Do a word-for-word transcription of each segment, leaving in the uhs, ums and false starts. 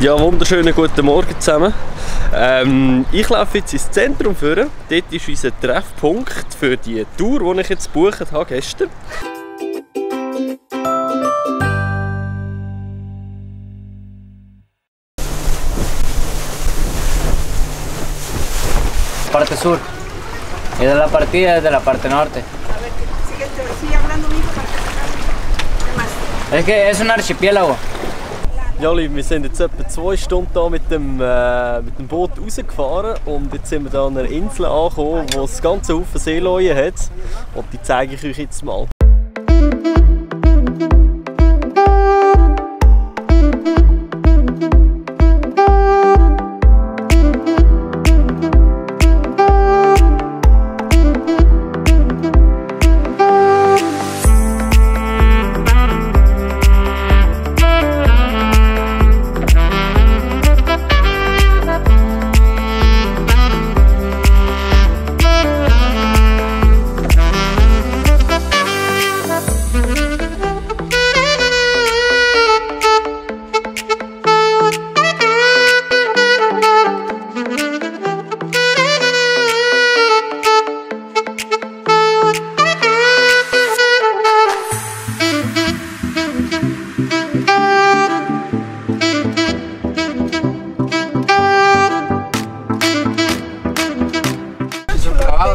Ja, wunderschönen guten Morgen zusammen. Ähm, ich laufe jetzt ins Zentrum vor. Dort ist unser Treffpunkt für die Tour, die ich jetzt gebucht habe gestern. Parte Sur. Es la partida desde la parte norte. A ver, sigue, sigue hablando mismo para que se Es que es un archipiélago. Ja, liebe, wir sind jetzt etwa zwei Stunden hier mit dem, äh, mit dem Boot rausgefahren und jetzt sind wir hier an einer Insel angekommen, wo es ganze Haufen Seeleuen hat. Und die zeige ich euch jetzt mal.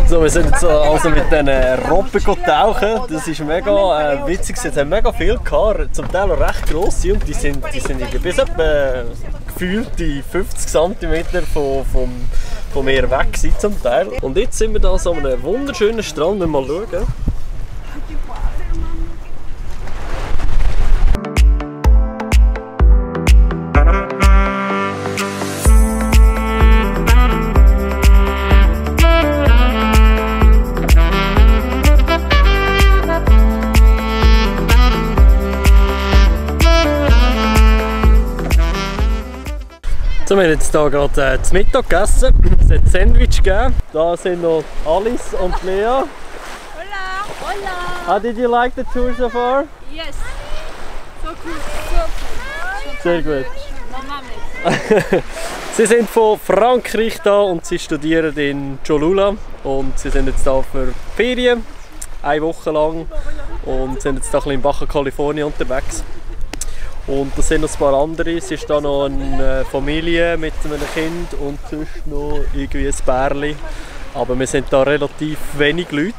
So, wir sind jetzt also mit diesen Robben tauchen. Das ist mega äh, witzig. Es hat mega viel gehabt, zum Teil auch recht grosse. Und die sind, die sind bis etwa gefühlte fünfzig Zentimeter vom, vom, vom Meer weg gewesen, zum Teil. Und jetzt sind wir da so an einem wunderschönen Strand. Mal schauen. So, wir haben jetzt hier gerade äh, zu Mittag gegessen. Es hat ein Sandwich gegeben. Da sind noch Alice und Lea. Hola! Hola! How did you like the tour so far? Yes! So cool! So cool! Sehr gut! Sie sind von Frankreich da und sie studieren in Cholula. Und sie sind jetzt hier für Ferien. Eine Woche lang. Und sind jetzt hier ein bisschen in Bacha, Kalifornien unterwegs. Und da sind noch ein paar andere. Es ist da noch eine Familie mit einem Kind und sonst noch irgendwie ein Bärli. Aber wir sind da relativ wenig Leute.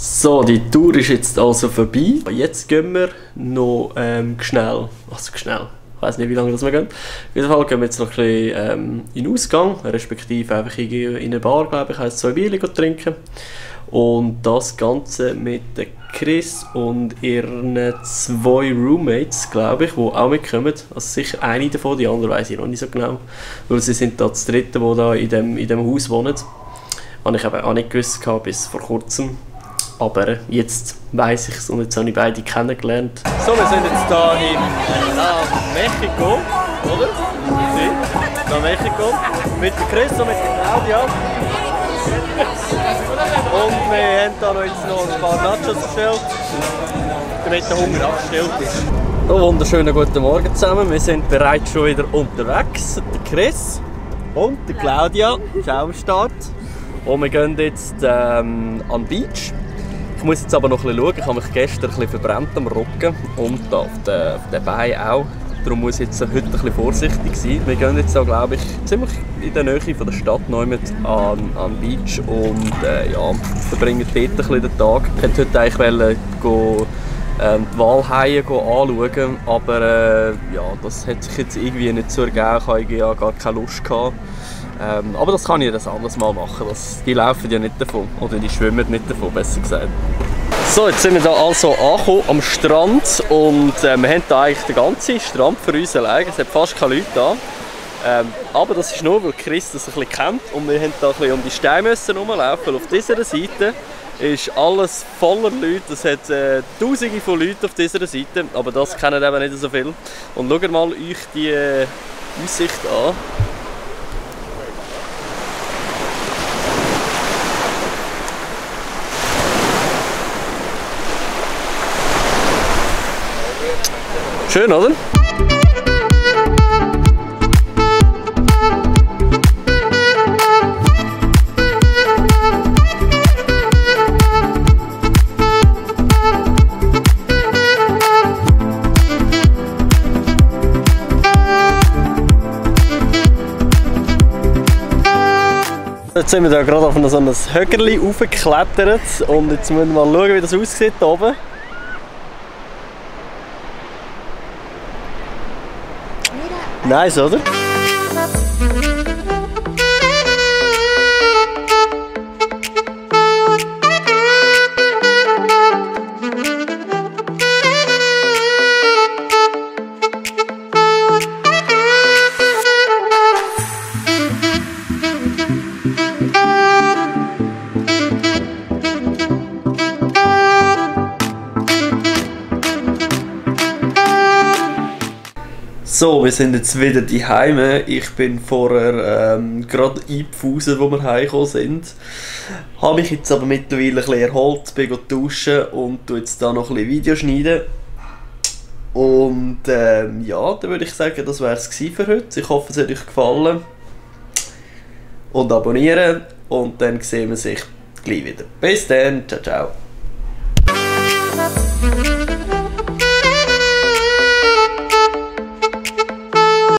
So, die Tour ist jetzt also vorbei. Jetzt gehen wir noch ähm, schnell, also schnell, ich weiss nicht wie lange das wir gehen. Auf jeden Fall gehen wir jetzt noch ein bisschen ähm, in den Ausgang, respektive einfach in eine Bar, glaube ich, heisst zwei Bierchen trinken. Und das Ganze mit Chris und ihren zwei Roommates, glaube ich, die auch mitkommen. Also sicher eine davon, die andere weiss ich noch nicht so genau. Weil sie sind da das Dritte, die da in dem, in dem Haus wohnen. Habe ich eben auch nicht gewusst gehabt, bis vor kurzem. Aber jetzt weiss ich es und jetzt habe ich beide kennengelernt. So, wir sind jetzt hier in ah, Mexiko, oder? Sie? In Mexiko. Mit Chris und mit Claudia. Und wir haben da jetzt noch ein paar Nachos bestellt, damit der Hunger abgestellt ist. So, wunderschönen guten Morgen zusammen. Wir sind bereits schon wieder unterwegs. Der Chris und der Claudia sind auch am Start. Und wir gehen jetzt ähm, an den Beach. Ich muss jetzt aber noch ein bisschen schauen, ich habe mich gestern ein bisschen verbrannt am Rücken und da auf den, auf den Beinen auch. Darum muss ich jetzt heute ein bisschen vorsichtig sein. Wir gehen jetzt auch, glaube ich, ziemlich in der Nähe von der Stadt neu mit an, an den Beach und äh, ja, verbringen dort ein bisschen den Tag. Ich wollte heute eigentlich wollen, gehen, ähm, die Walhaie anschauen, aber äh, ja, das hat sich jetzt irgendwie nicht so ergeben. Ich hatte ja gar keine Lust gehabt. Ähm, aber das kann ich das anders mal machen. Das, die laufen ja nicht davon. Oder die schwimmen nicht davon, besser gesagt. So, jetzt sind wir hier also angekommen am Strand. Und äh, wir haben hier eigentlich den ganzen Strand für uns allein. Es hat fast keine Leute da. Ähm, aber das ist nur, weil Chris das ein bisschen kennt. Und wir haben hier ein bisschen um die Steine herumlaufen. Auf dieser Seite ist alles voller Leute. Es hat äh, tausende von Leuten auf dieser Seite. Aber das kennen eben nicht so viel. Und schaut mal euch die äh, Aussicht an. Schön, oder? Jetzt sind wir da gerade auf so ein Höckerli hochgeklettert und jetzt müssen wir mal schauen, wie das aussieht hier oben. Nice, oder? So, wir sind jetzt wieder die Heime. Ich bin vorher ähm, gerade eingepfusen, wo wir heimgekommen sind. Habe mich jetzt aber mittlerweile ein bisschen erholt, bin duschen und tu jetzt da noch ein bisschen Video schneiden. Und ähm, ja, dann würde ich sagen, das wäre es für heute. Ich hoffe, es hat euch gefallen. Und abonnieren und dann sehen wir sich gleich wieder. Bis dann, ciao, ciao.